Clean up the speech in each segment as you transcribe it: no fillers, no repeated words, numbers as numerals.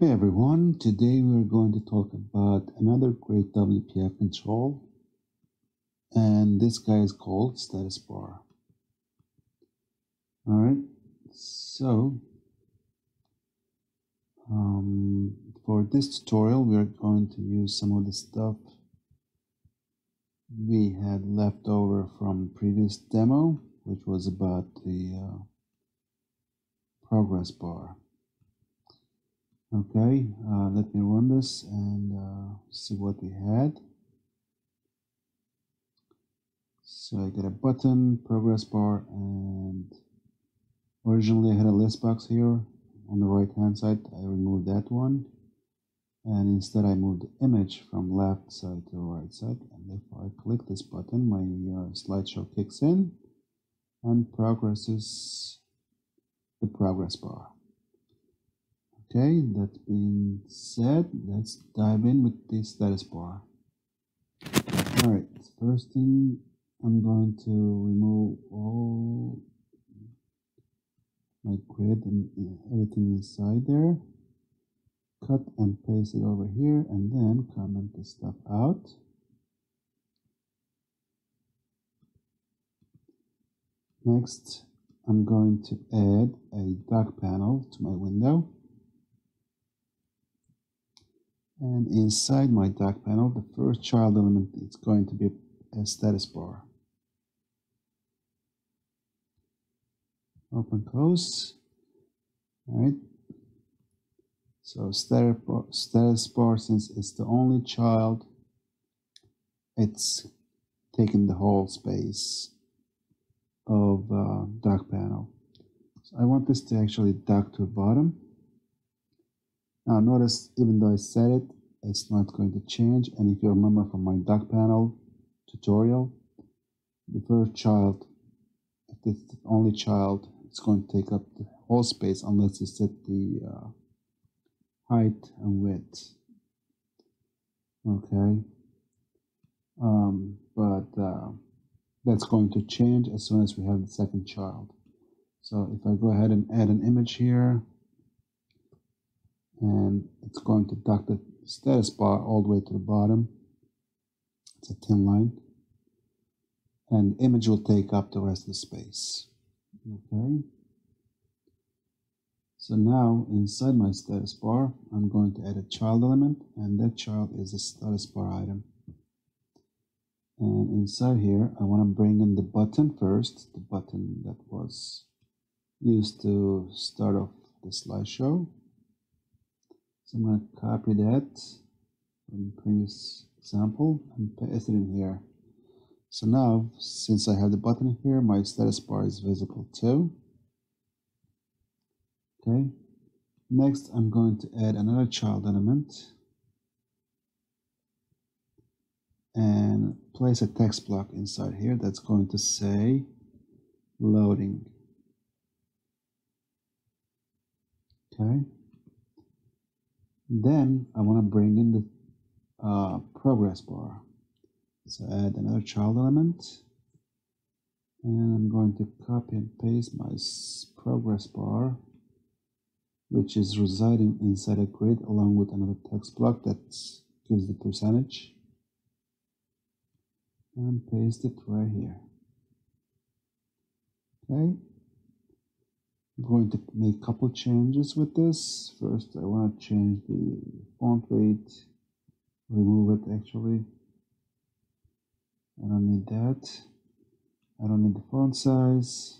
Hey everyone, today we're going to talk about another great WPF control, and this guy is called Status Bar. Alright, so for this tutorial we are going to use some of the stuff we had left over from previous demo, which was about the Progress Bar. Okay, let me run this and see what we had. So I got a button, progress bar, and originally I had a list box here on the right hand side. I removed that one, and instead I moved the image from left side to right side. And if I click this button, my slideshow kicks in and progresses the progress bar. Okay, that being said, let's dive in with the status bar. All right, first thing, I'm going to remove all my grid and everything inside there. Cut and paste it over here, and then comment this stuff out. Next, I'm going to add a dock panel to my window. And inside my dock panel, the first child element is going to be a status bar. Open, close. All right. So status bar, since it's the only child, it's taking the whole space of dock panel. So I want this to actually dock to the bottom. Now notice, even though I set it, it's not going to change. And if you remember from my dock panel tutorial, the first child, if it's the only child, it's going to take up the whole space unless you set the height and width. Okay, but that's going to change as soon as we have the second child. So if I go ahead and add an image here, and it's going to dock the status bar all the way to the bottom. It's a thin line, and the image will take up the rest of the space. Okay. So now inside my status bar, I'm going to add a child element, and that child is a status bar item. And inside here, I want to bring in the button first, the button that was used to start off the slideshow. So I'm going to copy that from the previous example and paste it in here. So now, since I have the button here, my status bar is visible too. Okay. Next, I'm going to add another child element and place a text block inside here that's going to say loading. Okay. Then I want to bring in the progress bar. So add another child element, and I'm going to copy and paste my progress bar, which is residing inside a grid along with another text block that gives the percentage, and paste it right here. Okay. I'm going to make a couple changes with this. First, I want to change the font weight, remove it actually. I don't need that. I don't need the font size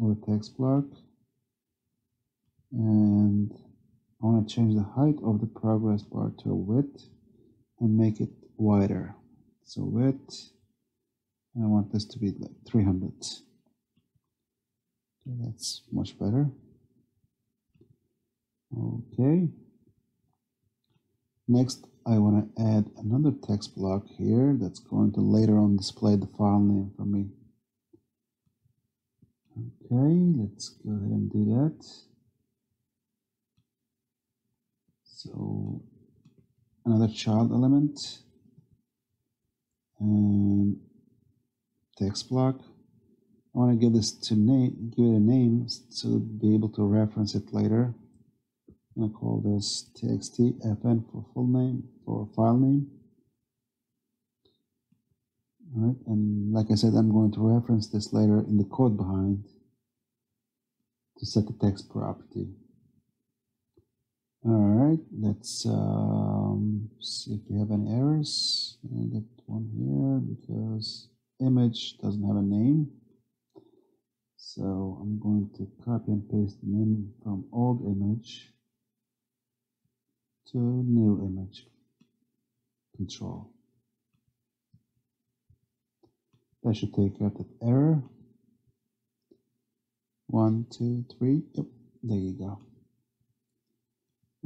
or the text block. And I want to change the height of the progress bar to a width and make it wider. So width, and I want this to be like 300. That's much better. Okay. Next, I want to add another text block here that's going to later on display the file name for me. Okay, let's go ahead and do that. So, another child element and text block. I want to give this to name, give it a name so be able to reference it later. I'm going to call this txtfn for full name, for file name. All right, and like I said, I'm going to reference this later in the code behind to set the text property. All right, let's see if we have any errors. I'll get one here because image doesn't have a name. So I'm going to copy and paste the name from old image to new image. Control. That should take out that error. 1, 2, 3. Yep, there you go.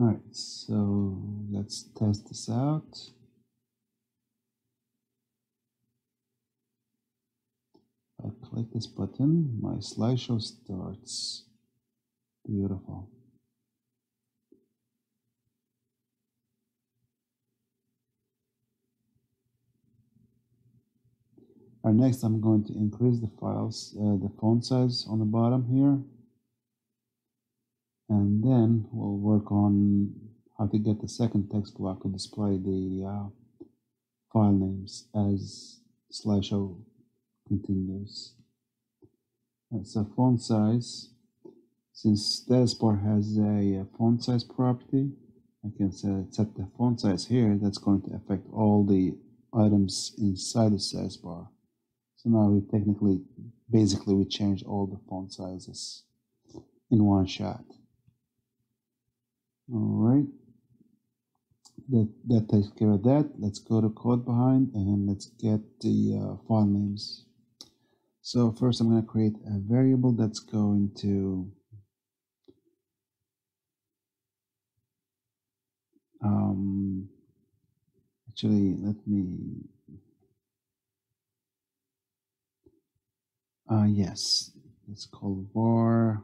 All right, so let's test this out. I click this button, my slideshow starts. Beautiful. All right, next I'm going to increase the files, the font size on the bottom here. And then we'll work on how to get the second text block to display the file names as slideshow continues. And so font size, since Status Bar has a font size property, I can set the font size here. That's going to affect all the items inside the Status Bar. So now we technically, basically we change all the font sizes in one shot. All right, that takes care of that. Let's go to Code Behind and let's get the file names. So first I'm going to create a variable that's going to actually let me yes, let's call var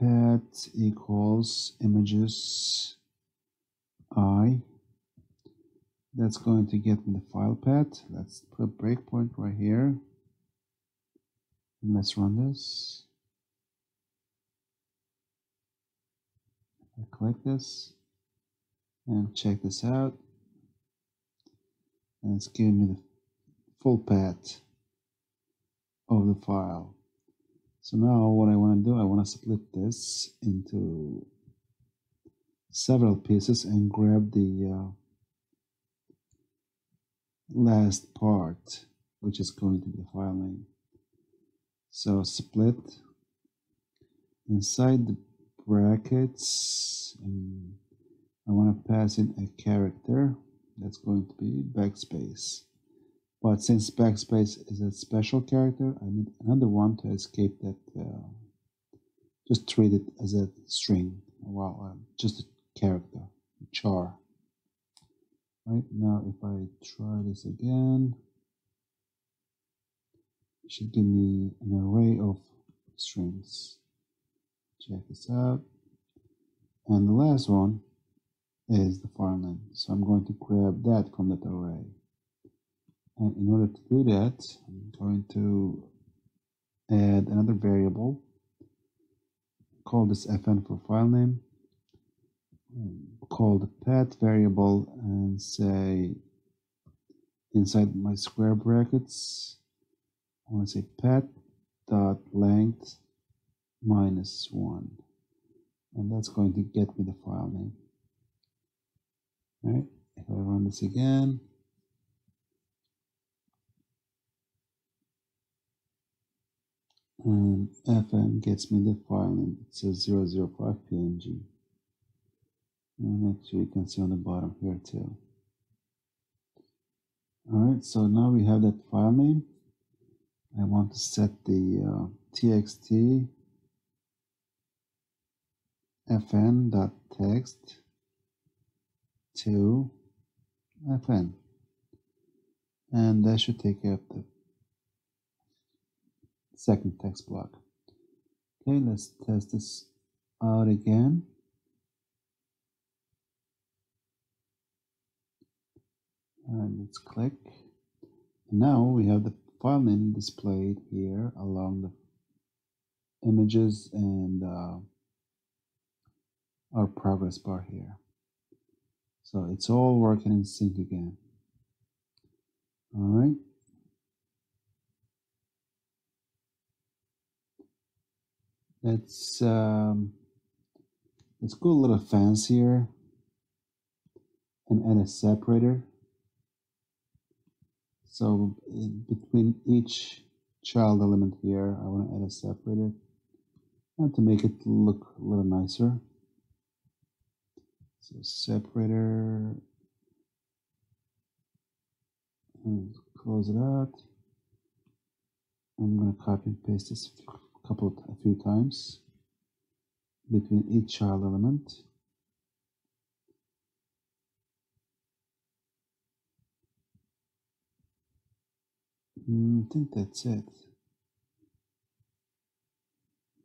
path equals images I. That's going to get me the file path. Let's put a breakpoint right here. And let's run this. I click this and check this out. And it's giving me the full path of the file. So now what I want to do, I want to split this into several pieces and grab the last part, which is going to be the file name. So split inside the brackets, and I want to pass in a character that's going to be backspace. But since backspace is a special character, I need another one to escape that. Just treat it as a string, well, just a character, a char. Right now, if I try this again, it should give me an array of strings. Check this out. And the last one is the file name. So I'm going to grab that from that array. And in order to do that, I'm going to add another variable. Call this fn for file name. Call the path variable and say inside my square brackets, I want to say path dot length -1, and that's going to get me the file name. All right. If I run this again. And fn gets me the file name. It says 005 png. And actually, you can see on the bottom here too. All right, so now we have that file name. I want to set the txt fn.text to fn, and that should take up the second text block. Okay, let's test this out again. And let's click. Now we have the file name displayed here along the images and our progress bar here. So it's all working in sync again. All right. Let's go a little fancier and add a separator. So between each child element here, I want to add a separator and to make it look a little nicer. So separator, and close it out. I'm going to copy and paste this a few times between each child element. I think that's it.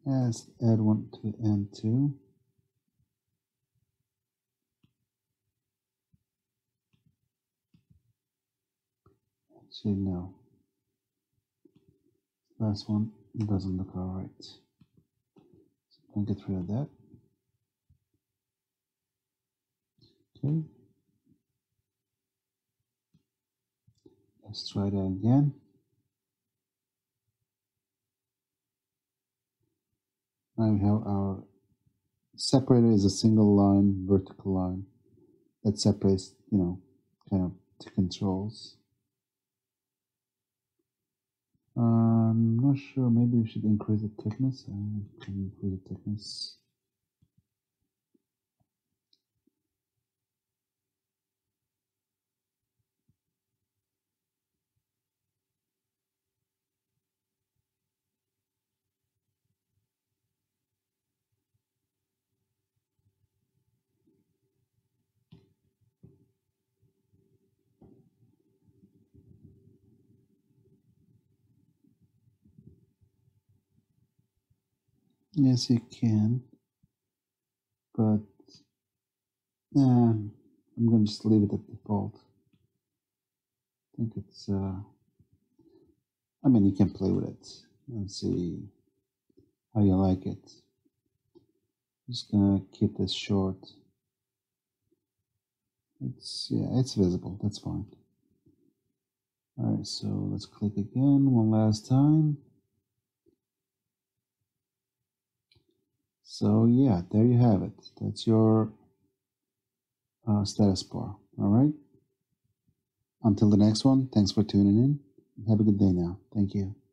Let's add one to the end too. Actually, no. Last one doesn't look all right. So I'm gonna get rid of that. Okay. Let's try that again. Now we have our separator is a single line, vertical line that separates, you know, kind of two controls. I'm not sure, maybe we should increase the thickness. I can increase the thickness. Yes, you can, but I'm going to just leave it at default. I think it's, I mean, you can play with it and see how you like it. I'm just going to keep this short. It's, yeah, it's visible. That's fine. All right, so let's click again one last time. So yeah, there you have it. That's your status bar. All right. Until the next one, thanks for tuning in. Have a good day now. Thank you.